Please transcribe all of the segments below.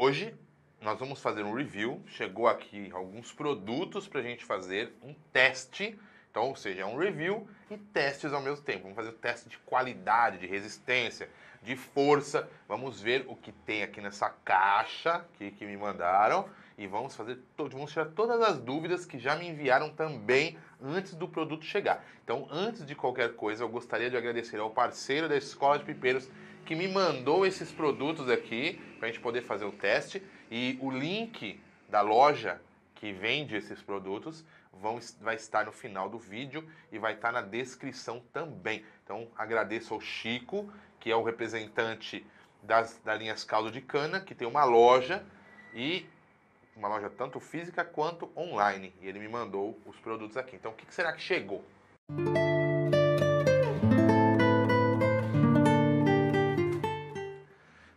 Hoje nós vamos fazer um review, chegou aqui alguns produtos para a gente fazer um teste, então, ou seja, é um review e testes ao mesmo tempo. Vamos fazer o teste de qualidade, de resistência, de força, vamos ver o que tem aqui nessa caixa que me mandaram e vamos tirar todas as dúvidas que já me enviaram também antes do produto chegar. Então, antes de qualquer coisa, eu gostaria de agradecer ao parceiro da Escola de Pipeiros que me mandou esses produtos aqui para a gente poder fazer o teste, e o link da loja que vende esses produtos vai estar no final do vídeo e vai estar na descrição também. Então, agradeço ao Chico, que é o representante da linha Caldo de Cana, que tem uma loja, e uma loja tanto física quanto online, e ele me mandou os produtos aqui. Então, o que será que chegou?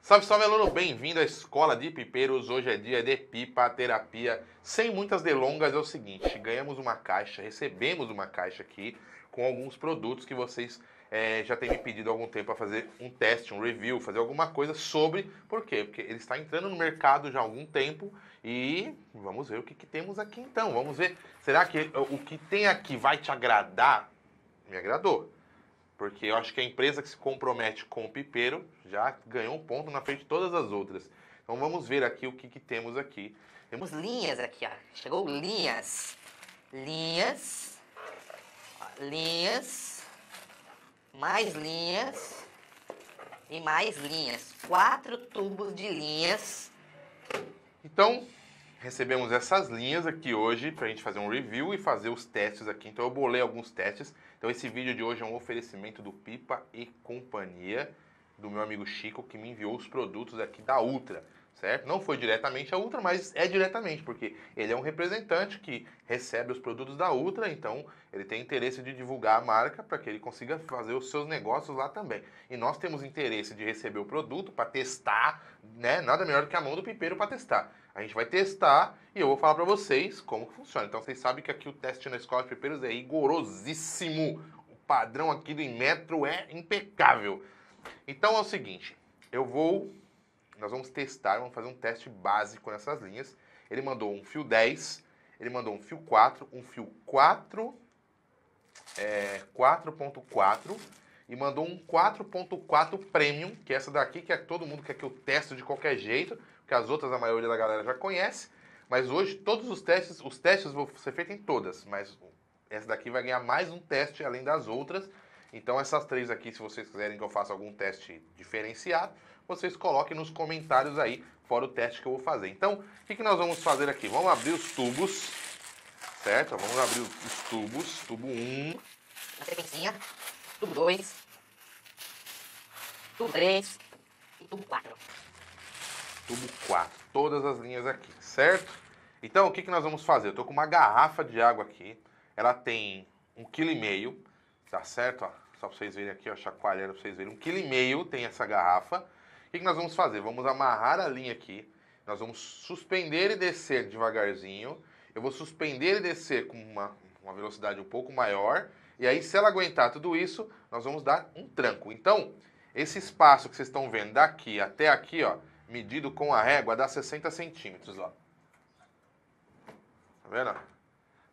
Salve, salve, aluno! Bem-vindo à Escola de Pipeiros. Hoje é dia de pipa, terapia. Sem muitas delongas, é o seguinte, ganhamos uma caixa, recebemos uma caixa aqui com alguns produtos que vocês já têm me pedido há algum tempo para fazer um teste, um review, fazer alguma coisa sobre. Por quê? Porque ele está entrando no mercado já há algum tempo e vamos ver o que temos aqui então. Vamos ver, será que o que tem aqui vai te agradar? Me agradou. Porque eu acho que a empresa que se compromete com o pipeiro já ganhou um ponto na frente de todas as outras. Então vamos ver aqui o que temos aqui. Temos linhas aqui, ó. Chegou linhas. Linhas. Linhas. Mais linhas. E mais linhas. 4 tubos de linhas. Então, recebemos essas linhas aqui hoje para a gente fazer um review e fazer os testes aqui. Então eu bolei alguns testes. Então esse vídeo de hoje é um oferecimento do Pipa e Companhia, do meu amigo Chico, que me enviou os produtos aqui da Ultra, certo? Não foi diretamente a Ultra, mas é diretamente, porque ele é um representante que recebe os produtos da Ultra, então ele tem interesse de divulgar a marca para que ele consiga fazer os seus negócios lá também. E nós temos interesse de receber o produto para testar, né? Nada melhor que a mão do pipeiro para testar. A gente vai testar e eu vou falar para vocês como que funciona. Então vocês sabem que aqui o teste na Escola de Pipeiros é rigorosíssimo. O padrão aqui do Inmetro é impecável. Então é o seguinte, nós vamos testar, vamos fazer um teste básico nessas linhas. Ele mandou um fio 10, ele mandou um fio 4, um fio 4.4 e mandou um 4.4 Premium, que é essa daqui que é todo mundo quer que eu teste de qualquer jeito, porque as outras a maioria da galera já conhece, mas hoje todos os testes vão ser feitos em todas, mas essa daqui vai ganhar mais um teste além das outras. Então essas três aqui, se vocês quiserem que eu faça algum teste diferenciado, vocês coloquem nos comentários aí, fora o teste que eu vou fazer. Então, o que nós vamos fazer aqui? Vamos abrir os tubos, certo? Vamos abrir os tubos, tubo 1, a serpentinha, tubo 2, tubo 3 e tubo 4. Tubo 4, todas as linhas aqui, certo? Então, o que nós vamos fazer? Eu tô com uma garrafa de água aqui, ela tem 1,5 kg, tá certo? Ó, só para vocês verem aqui, ó, chacoalhando para vocês verem, 1,5 kg tem essa garrafa. O que nós vamos fazer? Vamos amarrar a linha aqui, nós vamos suspender e descer devagarzinho. Eu vou suspender e descer com uma velocidade um pouco maior, e aí se ela aguentar tudo isso, nós vamos dar um tranco. Então, esse espaço que vocês estão vendo daqui até aqui, ó, medido com a régua, dá 60 centímetros, ó. Tá vendo? Tá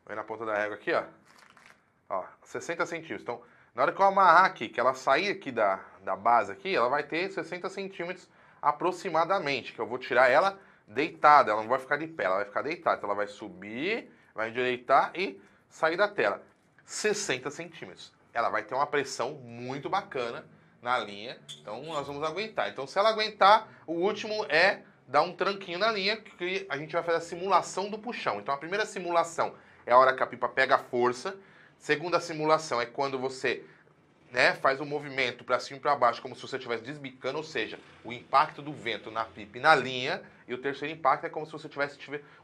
vendo a ponta da régua aqui, ó? Ó, 60 centímetros. Então, na hora que eu amarrar aqui, que ela sair aqui da base aqui, ela vai ter 60 centímetros aproximadamente, que eu vou tirar ela deitada, ela não vai ficar de pé, ela vai ficar deitada. Então, ela vai subir, vai endireitar e sair da tela. 60 centímetros. Ela vai ter uma pressão muito bacana na linha, então nós vamos aguentar. Então, se ela aguentar, o último é dar um tranquinho na linha, que a gente vai fazer a simulação do puxão. Então, a primeira simulação é a hora que a pipa pega a força. Segunda simulação é quando você, né, faz um movimento para cima e para baixo, como se você estivesse desbicando, ou seja, o impacto do vento na pipa e na linha. E o terceiro impacto é como se você tivesse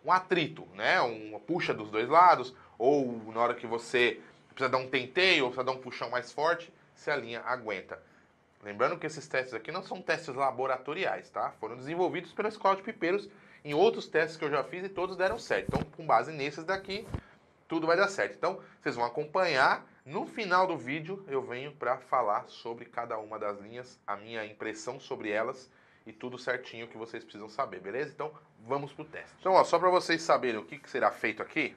um atrito, né, uma puxa dos dois lados, ou na hora que você precisa dar um tenteio, ou precisa dar um puxão mais forte, se a linha aguenta. Lembrando que esses testes aqui não são testes laboratoriais, tá? Foram desenvolvidos pela Escola de Pipeiros em outros testes que eu já fiz e todos deram certo. Então, com base nesses daqui, tudo vai dar certo. Então, vocês vão acompanhar. No final do vídeo, eu venho para falar sobre cada uma das linhas, a minha impressão sobre elas e tudo certinho que vocês precisam saber, beleza? Então, vamos pro teste. Então, ó, só para vocês saberem o que será feito aqui,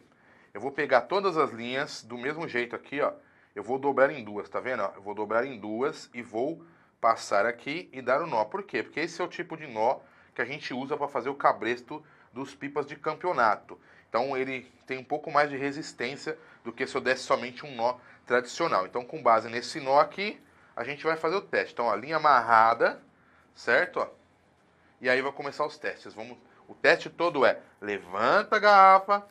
eu vou pegar todas as linhas do mesmo jeito aqui, ó. Eu vou dobrar em duas, tá vendo? Eu vou dobrar em duas e vou passar aqui e dar um nó. Por quê? Porque esse é o tipo de nó que a gente usa para fazer o cabresto dos pipas de campeonato. Então, ele tem um pouco mais de resistência do que se eu desse somente um nó tradicional. Então, com base nesse nó aqui, a gente vai fazer o teste. Então, a linha amarrada, certo? Ó. E aí vai começar os testes. O teste todo é levanta a garrafa,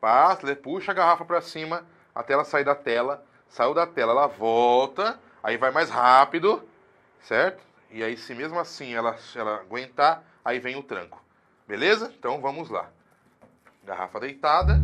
passa, puxa a garrafa para cima até ela sair da tela. Saiu da tela, ela volta, aí vai mais rápido, certo? E aí, se mesmo assim ela aguentar, aí vem o tranco. Beleza? Então, vamos lá. Garrafa deitada.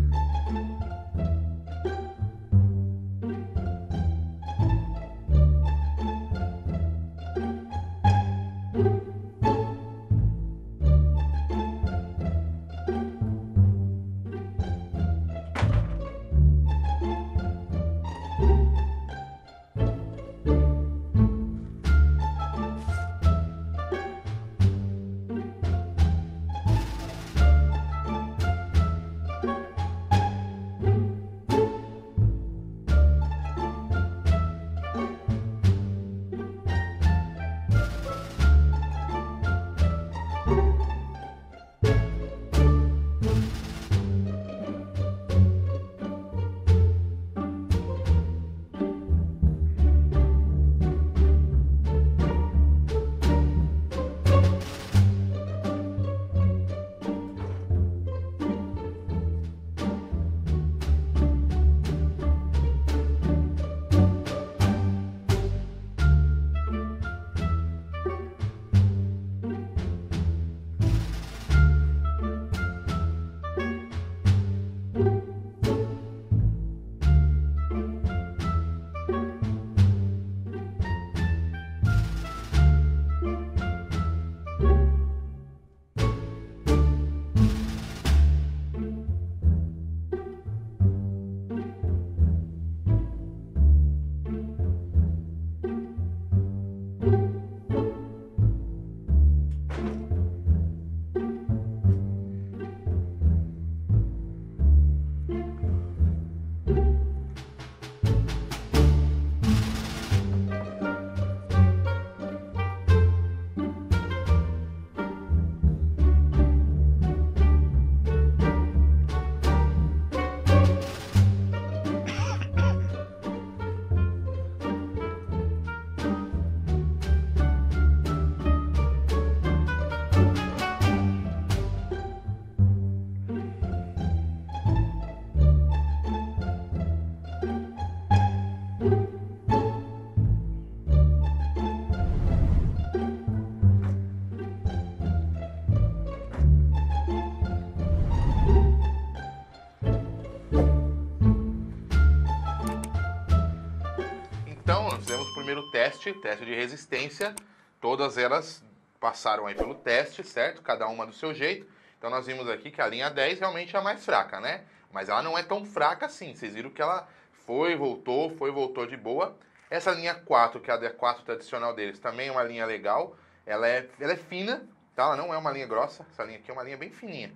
Teste de resistência, todas elas passaram aí pelo teste, certo? Cada uma do seu jeito. Então nós vimos aqui que a linha 10 realmente é a mais fraca, né? Mas ela não é tão fraca assim, vocês viram que ela foi, voltou de boa. Essa linha 4, que é a D4 tradicional deles, também é uma linha legal, ela é fina, tá? Ela não é uma linha grossa, essa linha aqui é uma linha bem fininha,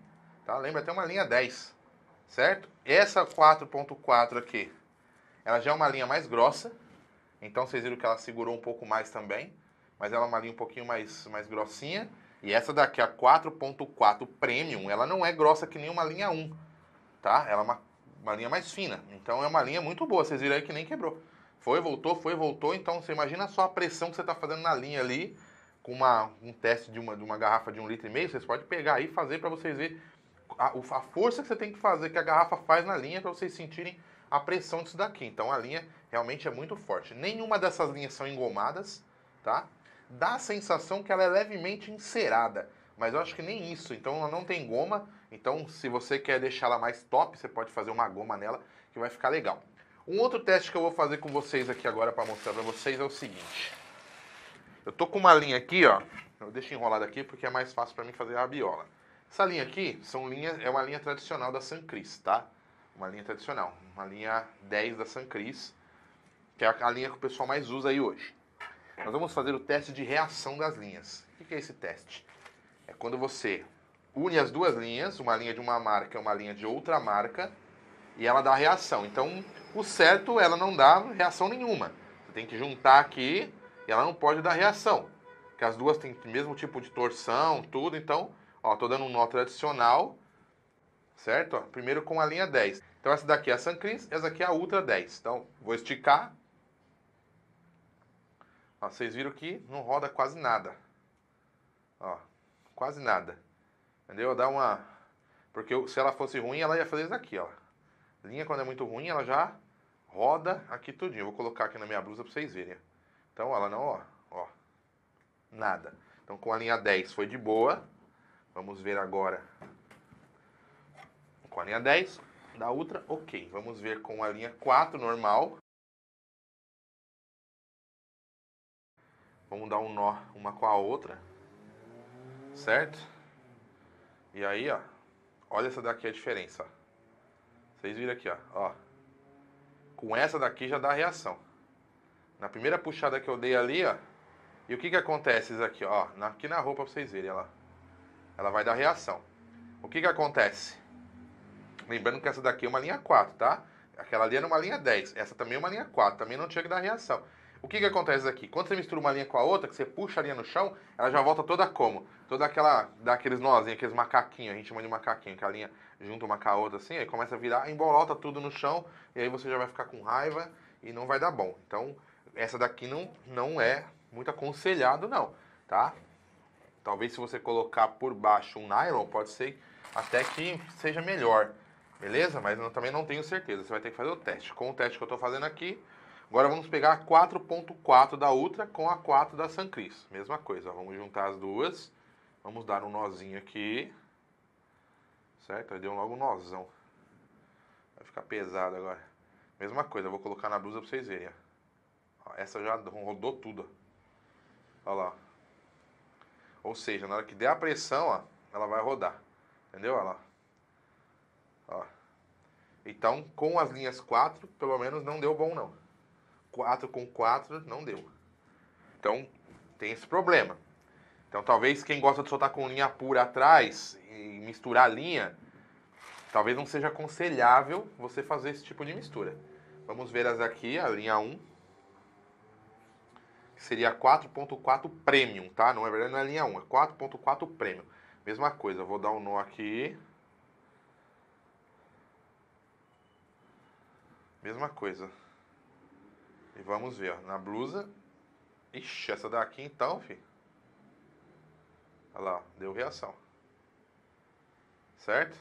tá? Lembra até uma linha 10, certo? Essa 4.4 aqui, ela já é uma linha mais grossa. Então, vocês viram que ela segurou um pouco mais também, mas ela é uma linha um pouquinho mais grossinha. E essa daqui, a 4.4 Premium, ela não é grossa que nem uma linha 1, tá? Ela é uma linha mais fina, então é uma linha muito boa. Vocês viram aí que nem quebrou. Foi, voltou, então você imagina só a pressão que você está fazendo na linha ali, com um teste de uma garrafa de 1,5 litro, vocês podem pegar aí e fazer para vocês verem a força que você tem que fazer, que a garrafa faz na linha, para vocês sentirem a pressão disso daqui. Então a linha realmente é muito forte. Nenhuma dessas linhas são engomadas, tá? Dá a sensação que ela é levemente encerada, mas eu acho que nem isso. Então ela não tem goma, então se você quer deixá-la mais top, você pode fazer uma goma nela que vai ficar legal. Um outro teste que eu vou fazer com vocês aqui agora para mostrar para vocês é o seguinte. Eu tô com uma linha aqui, ó, eu deixo enrolada aqui porque é mais fácil para mim fazer a rabiola. Essa linha aqui é uma linha tradicional da San Cris, tá? Uma linha tradicional, uma linha 10 da San Cris, que é a linha que o pessoal mais usa aí hoje. Nós vamos fazer o teste de reação das linhas. O que é esse teste? É quando você une as duas linhas, uma linha de uma marca e uma linha de outra marca, e ela dá reação. Então, o certo, ela não dá reação nenhuma. Você tem que juntar aqui e ela não pode dar reação. Porque as duas têm o mesmo tipo de torção, tudo. Então, ó, tô dando um nó tradicional, certo? Ó, primeiro com a linha 10. Então, essa daqui é a San Cris, essa aqui é a Ultra 10. Então, vou esticar. Ó, vocês viram que não roda quase nada. Ó, quase nada. Entendeu? Dá uma... Porque se ela fosse ruim, ela ia fazer isso daqui, ó. Linha, quando é muito ruim, ela já roda aqui tudinho. Eu vou colocar aqui na minha blusa pra vocês verem. Então, ela não, ó, ó, nada. Então, com a linha 10 foi de boa. Vamos ver agora. Com a linha 10 da Ultra, ok. Vamos ver com a linha 4 normal. Vamos dar um nó uma com a outra. Certo? E aí, ó, olha essa daqui a diferença, ó. Vocês viram aqui, ó, ó. Com essa daqui já dá reação. Na primeira puxada que eu dei ali, ó. E o que que acontece isso aqui, ó? Aqui na roupa pra vocês verem, ela. Ela vai dar reação. O que que acontece? Lembrando que essa daqui é uma linha 4, tá? Aquela ali era uma linha 10. Essa também é uma linha 4. Também não tinha que dar reação. O que que acontece aqui? Quando você mistura uma linha com a outra, que você puxa a linha no chão, ela já volta toda como? Toda aquela, daqueles nozinhos, aqueles macaquinhos, a gente chama de macaquinho, que a linha junta uma com a outra assim, aí começa a virar, embolota tudo no chão, e aí você já vai ficar com raiva e não vai dar bom. Então, essa daqui não é muito aconselhado não, tá? Talvez se você colocar por baixo um nylon, pode ser até que seja melhor, beleza? Mas eu também não tenho certeza, você vai ter que fazer o teste. Com o teste que eu tô fazendo aqui, agora vamos pegar a 4.4 da Ultra com a 4 da San Cris. Mesma coisa, ó. Vamos juntar as duas. Vamos dar um nozinho aqui. Certo? Aí deu logo um nozão. Vai ficar pesado agora. Mesma coisa, eu vou colocar na blusa pra vocês verem, ó. Essa já rodou tudo, ó. Olha lá. Ou seja, na hora que der a pressão, ó, ela vai rodar. Entendeu? Olha lá. Ó. Então, com as linhas 4, pelo menos não deu bom não. 4 com 4 não deu. Então, tem esse problema. Então, talvez quem gosta de soltar com linha pura atrás e misturar a linha, talvez não seja aconselhável você fazer esse tipo de mistura. Vamos ver as aqui, a linha 1. Que seria 4.4 Premium, tá? Não é verdade, não é linha 1, é 4.4 Premium. Mesma coisa, vou dar um nó aqui. Mesma coisa. E vamos ver, ó, na blusa. Ixi, essa daqui então, filho. Olha lá, deu reação. Certo?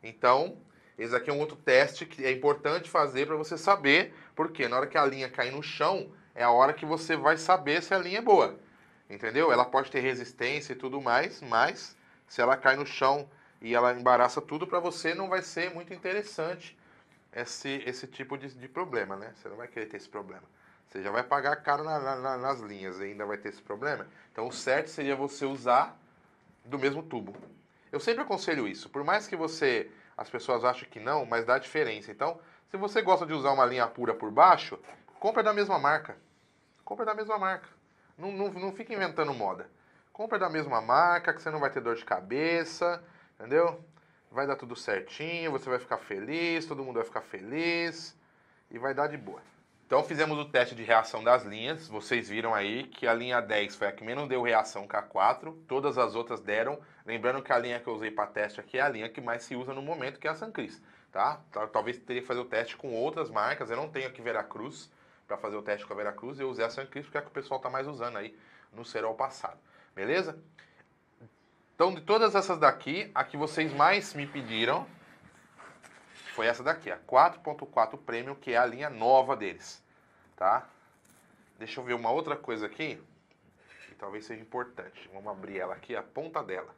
Então, esse aqui é um outro teste que é importante fazer para você saber. Porque na hora que a linha cair no chão, é a hora que você vai saber se a linha é boa. Entendeu? Ela pode ter resistência e tudo mais, mas se ela cai no chão e ela embaraça tudo, para você não vai ser muito interessante. Esse tipo de problema, né? Você não vai querer ter esse problema. Você já vai pagar caro nas linhas e ainda vai ter esse problema. Então, o certo seria você usar do mesmo tubo. Eu sempre aconselho isso. Por mais que você... As pessoas acham que não, mas dá diferença. Então, se você gosta de usar uma linha pura por baixo, compra da mesma marca. Compra da mesma marca. Não fica inventando moda. Compra da mesma marca, que você não vai ter dor de cabeça, entendeu? Vai dar tudo certinho, você vai ficar feliz, todo mundo vai ficar feliz e vai dar de boa. Então fizemos o teste de reação das linhas, vocês viram aí que a linha 10 foi a que menos deu reação com a 4, todas as outras deram, lembrando que a linha que eu usei para teste aqui é a linha que mais se usa no momento, que é a San Cris, tá? Talvez teria que fazer o teste com outras marcas, eu não tenho aqui Veracruz, para fazer o teste com a Veracruz, eu usei a San Cris porque é a que o pessoal tá mais usando aí no cerol passado, beleza? Então, de todas essas daqui, a que vocês mais me pediram foi essa daqui, a 4.4 Premium, que é a linha nova deles, tá? Deixa eu ver uma outra coisa aqui, que talvez seja importante. Vamos abrir ela aqui, a ponta dela.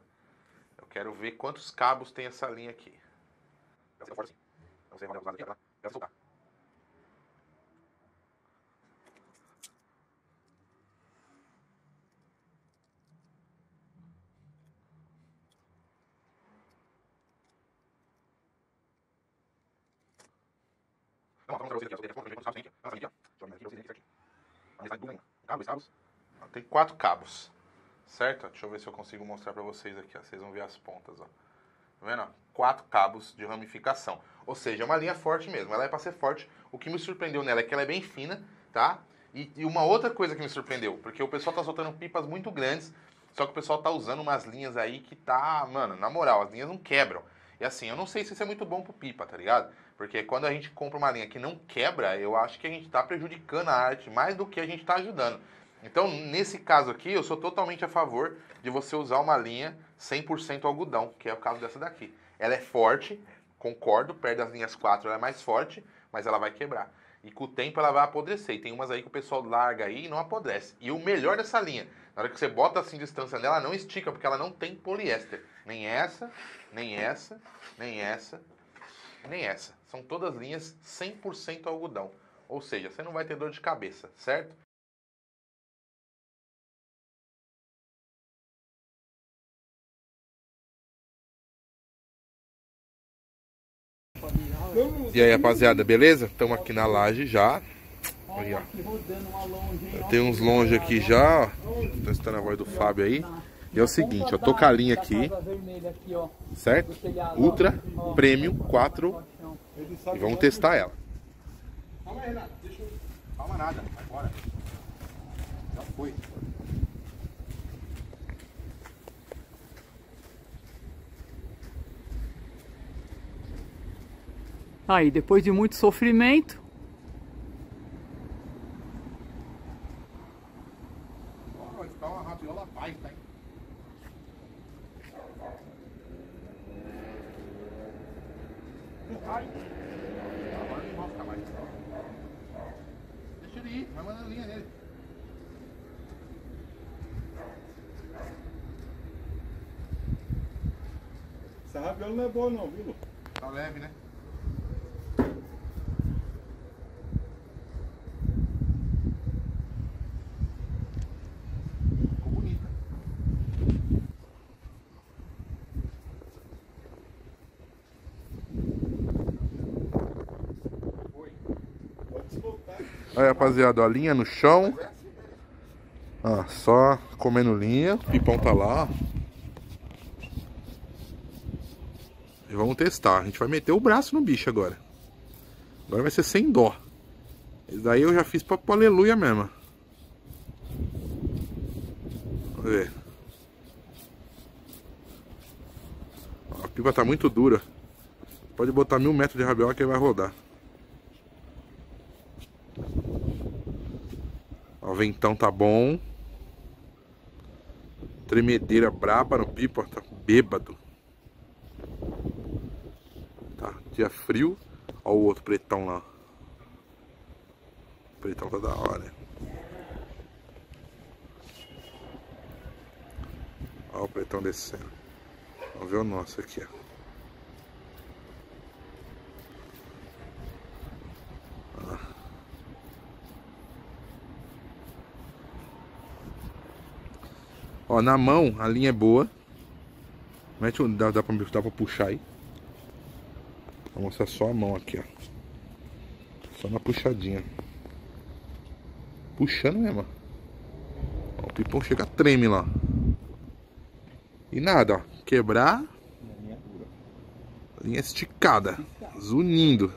Eu quero ver quantos cabos tem essa linha aqui. Vamos para vocês aqui, ó. Tem 4 cabos, certo? Deixa eu ver se eu consigo mostrar para vocês aqui, ó. Vocês vão ver as pontas, ó. Tá vendo? 4 cabos de ramificação. Ou seja, é uma linha forte mesmo. Ela é para ser forte. O que me surpreendeu nela é que ela é bem fina, tá? E uma outra coisa que me surpreendeu, porque o pessoal tá soltando pipas muito grandes, só que o pessoal tá usando umas linhas aí que tá... Mano, na moral, as linhas não quebram. E assim, eu não sei se isso é muito bom pro pipa, tá ligado? Porque quando a gente compra uma linha que não quebra, eu acho que a gente tá prejudicando a arte mais do que a gente tá ajudando. Então, nesse caso aqui, eu sou totalmente a favor de você usar uma linha 100% algodão, que é o caso dessa daqui. Ela é forte, concordo, perde as linhas 4, ela é mais forte, mas ela vai quebrar. E com o tempo ela vai apodrecer. E tem umas aí que o pessoal larga aí e não apodrece. E o melhor dessa linha, na hora que você bota assim distância nela, ela não estica, porque ela não tem poliéster. Nem essa, nem essa, nem essa, nem essa. São todas linhas 100% algodão. Ou seja, você não vai ter dor de cabeça, certo? E aí, rapaziada, beleza? Estamos aqui na laje já. Aí, ó. Eu tenho uns longe aqui já, ó. Estou escutando a voz do Fábio aí. E é o seguinte, eu tô com a linha aqui, certo? Ultra, Premium, 4. E vamos testar ela. Calma aí, Renato. Deixa eu... Calma nada. Vai embora. Já foi. Aí, depois de muito sofrimento... Vai ficar uma rabiola baita, hein? Ai! Agora não vai ficar mais. Deixa ele ir, vai mandando linha nele. Essa rabiola não é boa não, viu? Tá leve, né? Aí, rapaziada, ó, linha no chão. Ó, só comendo linha. O pipão tá lá. E vamos testar. A gente vai meter o braço no bicho agora. Agora vai ser sem dó. Esse daí eu já fiz pra aleluia mesmo. Vamos ver. Ó, a pipa tá muito dura. Pode botar 1000 metros de rabiola que ele vai rodar. O ventão tá bom. Tremedeira braba no pipa, tá bêbado. Tá, dia frio. Ó o outro pretão lá. O pretão tá da hora. Ó o pretão descendo. Vamos ver o nosso aqui, ó. Ó, na mão a linha é boa. Mete o... Dá pra puxar aí. Vou mostrar só a mão aqui, ó. Só na puxadinha. Puxando mesmo, ó. O pipão chega a treme lá. E nada, ó. Quebrar. Linha esticada. Zunindo.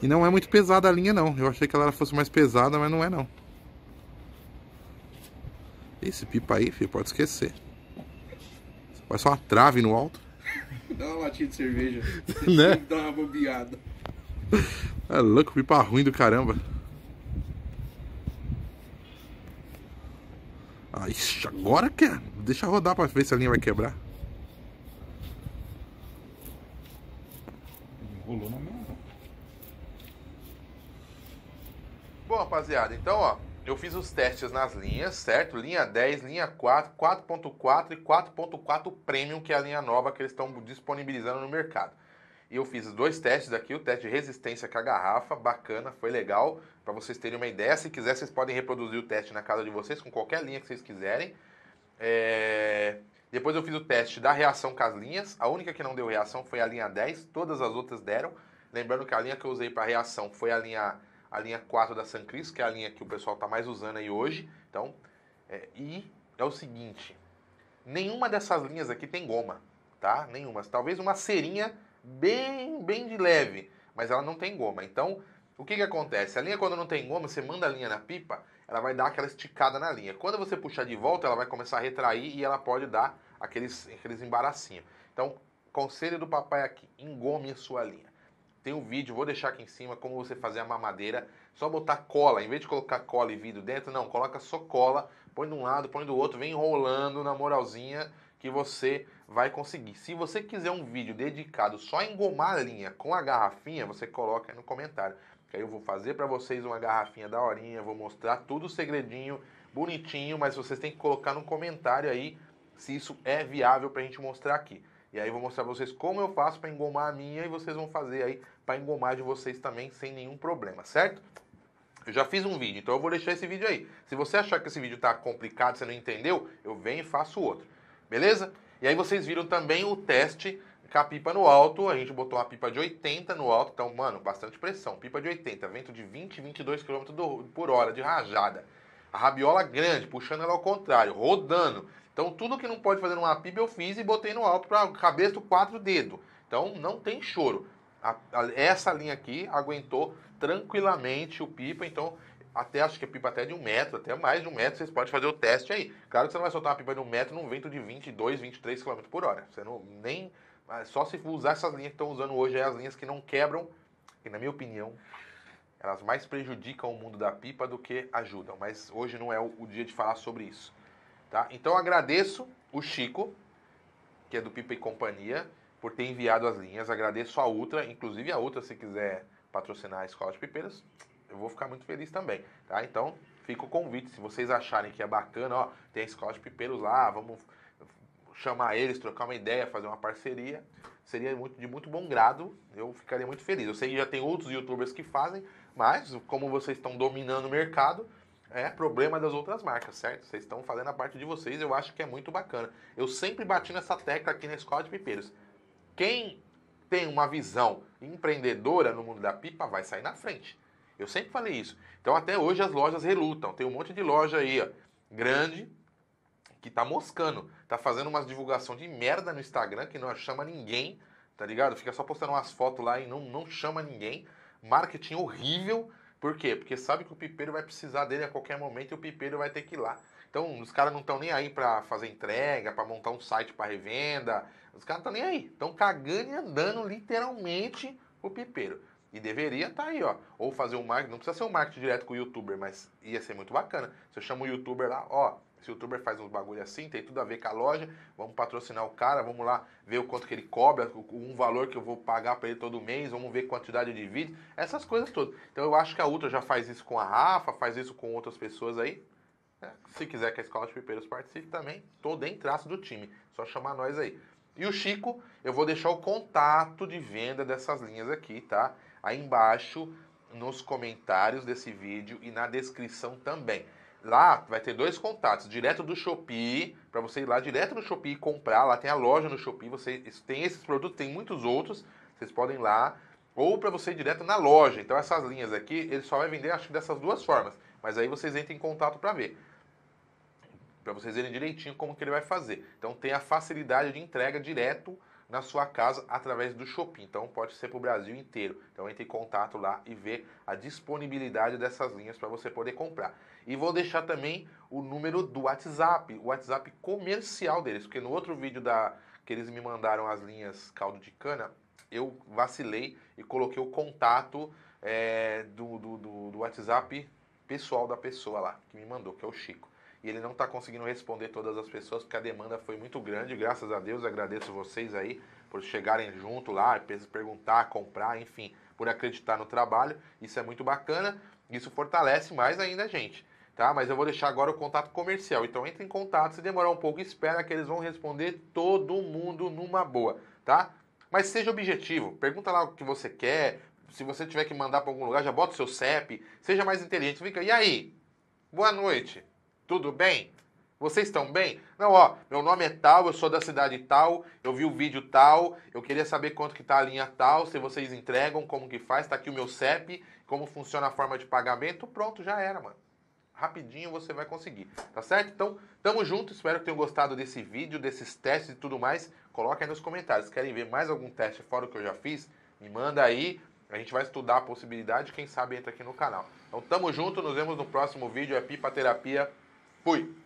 E não é muito pesada a linha, não. Eu achei que ela fosse mais pesada, mas não é, não. Esse pipa aí, filho, pode esquecer. Vai só uma trave no alto. Dá uma latinha de cerveja. Né? Dá uma bobeada. É louco, pipa ruim do caramba. Ah, ixi, agora que é. Deixa rodar pra ver se a linha vai quebrar. Enrolou na minha. Bom, rapaziada, então, ó. Eu fiz os testes nas linhas, certo? Linha 10, linha 4, 4.4 e 4.4 Premium, que é a linha nova que eles estão disponibilizando no mercado. E eu fiz 2 testes aqui, o teste de resistência com a garrafa, bacana, foi legal, para vocês terem uma ideia. Se quiser, vocês podem reproduzir o teste na casa de vocês, com qualquer linha que vocês quiserem. Depois eu fiz o teste da reação com as linhas, a única que não deu reação foi a linha 10, todas as outras deram. Lembrando que a linha que eu usei para reação foi a linha 4 da San Cris, que é a linha que o pessoal está mais usando aí hoje. Então, é o seguinte, nenhuma dessas linhas aqui tem goma, tá? Nenhuma. Talvez uma cerinha bem de leve, mas ela não tem goma. Então, o que acontece? A linha, quando não tem goma, você manda a linha na pipa, ela vai dar aquela esticada na linha. Quando você puxar de volta, ela vai começar a retrair e ela pode dar aqueles embaracinhos. Então, conselho do papai aqui, engome a sua linha. Tem um vídeo, vou deixar aqui em cima, como você fazer a mamadeira. Só botar cola, em vez de colocar cola e vidro dentro, não, coloca só cola, põe de um lado, põe do outro, vem enrolando na moralzinha que você vai conseguir. Se você quiser um vídeo dedicado só a engomar a linha com a garrafinha, você coloca aí no comentário. Que aí eu vou fazer pra vocês uma garrafinha da horinha, vou mostrar tudo segredinho, bonitinho, mas vocês têm que colocar no comentário aí se isso é viável pra gente mostrar aqui. E aí eu vou mostrar pra vocês como eu faço pra engomar a minha e vocês vão fazer aí pra engomar de vocês também sem nenhum problema, certo? Eu já fiz um vídeo, então eu vou deixar esse vídeo aí. Se você achar que esse vídeo tá complicado, você não entendeu, eu venho e faço outro, beleza? E aí vocês viram também o teste com a pipa no alto, a gente botou uma pipa de 80 no alto, então, mano, bastante pressão. Pipa de 80, vento de 20, 22 km por hora de rajada. A rabiola grande, puxando ela ao contrário, rodando. Então tudo que não pode fazer numa pipa eu fiz e botei no alto para cabeça do 4 dedos. Então não tem choro. Essa linha aqui aguentou tranquilamente o pipa, então até acho que é pipa até de 1 metro, até mais de 1 metro, vocês podem fazer o teste aí. Claro que você não vai soltar uma pipa de 1 metro num vento de 22, 23 km por hora. Você não, nem, só se usar essas linhas que estão usando hoje, as linhas que não quebram, que na minha opinião, elas mais prejudicam o mundo da pipa do que ajudam. Mas hoje não é o dia de falar sobre isso. Tá? Então eu agradeço o Chico, que é do Pipa e Companhia, por ter enviado as linhas. Agradeço a Ultra, inclusive a Ultra, se quiser patrocinar a Escola de Pipeiros, eu vou ficar muito feliz também, tá? Então fica o convite, se vocês acharem que é bacana, ó, tem a Escola de Pipeiros lá, vamos chamar eles, trocar uma ideia, fazer uma parceria, seria de muito bom grado, eu ficaria muito feliz. Eu sei que já tem outros youtubers que fazem, mas como vocês estão dominando o mercado, é problema das outras marcas, certo? Vocês estão fazendo a parte de vocês, eu acho que é muito bacana. Eu sempre bati nessa tecla aqui na Escola de Pipeiros. Quem tem uma visão empreendedora no mundo da pipa vai sair na frente. Eu sempre falei isso. Então até hoje as lojas relutam. Tem um monte de loja aí, ó, grande, que tá moscando. Tá fazendo umas divulgação de merda no Instagram que não chama ninguém, tá ligado? Fica só postando umas fotos lá e não chama ninguém. Marketing horrível. Por quê? Porque sabe que o pipeiro vai precisar dele a qualquer momento e o pipeiro vai ter que ir lá. Então, os caras não estão nem aí pra fazer entrega, pra montar um site pra revenda. Os caras não estão nem aí. Estão cagando e andando, literalmente, o pipeiro. E deveria estar aí, ó. Ou fazer um marketing, não precisa ser um marketing direto com o youtuber, mas ia ser muito bacana. Se eu chamo o youtuber lá, ó, esse youtuber faz uns bagulho assim, tem tudo a ver com a loja, vamos patrocinar o cara, vamos lá ver o quanto que ele cobra, um valor que eu vou pagar para ele todo mês, vamos ver quantidade de vídeo, essas coisas todas. Então eu acho que a Ultra já faz isso com a Rafa, faz isso com outras pessoas aí. Se quiser que a Escola de Pipeiros participe também, tô dentro do time, só chamar nós aí. E o Chico, eu vou deixar o contato de venda dessas linhas aqui, tá? Aí embaixo, nos comentários desse vídeo e na descrição também. Lá vai ter 2 contatos, direto do Shopee, para você ir lá direto no Shopee e comprar. Lá tem a loja no Shopee, você tem esses produtos, tem muitos outros, vocês podem ir lá. Ou para você ir direto na loja. Então essas linhas aqui, ele só vai vender, acho que dessas 2 formas. Mas aí vocês entram em contato para ver. Para vocês verem direitinho como que ele vai fazer. Então tem a facilidade de entrega direto na sua casa através do Shopee. Então pode ser para o Brasil inteiro. Então entre em contato lá e vê a disponibilidade dessas linhas para você poder comprar. E vou deixar também o número do WhatsApp, o WhatsApp comercial deles. Porque no outro vídeo que eles me mandaram as linhas Caldo de Cana, eu vacilei e coloquei o contato do WhatsApp pessoal da pessoa lá, que me mandou, que é o Chico. E ele não está conseguindo responder todas as pessoas, porque a demanda foi muito grande. Graças a Deus, agradeço vocês aí por chegarem junto lá, perguntar, comprar, enfim, por acreditar no trabalho. Isso é muito bacana, isso fortalece mais ainda a gente, tá? Mas eu vou deixar agora o contato comercial. Então entra em contato, se demorar um pouco, espera que eles vão responder todo mundo numa boa, tá? Mas seja objetivo, pergunta lá o que você quer, se você tiver que mandar para algum lugar, já bota o seu CEP, seja mais inteligente, fica, e aí? Boa noite! Tudo bem? Vocês estão bem? Não, ó, meu nome é tal, eu sou da cidade tal, eu vi o vídeo tal, eu queria saber quanto que tá a linha tal, se vocês entregam, como que faz, tá aqui o meu CEP, como funciona a forma de pagamento, pronto, já era, mano. Rapidinho você vai conseguir, tá certo? Então, tamo junto, espero que tenham gostado desse vídeo, desses testes e tudo mais. Coloca aí nos comentários, querem ver mais algum teste fora o que eu já fiz? Me manda aí, a gente vai estudar a possibilidade, quem sabe entra aqui no canal. Então, tamo junto, nos vemos no próximo vídeo, é Pipa Terapia, fui!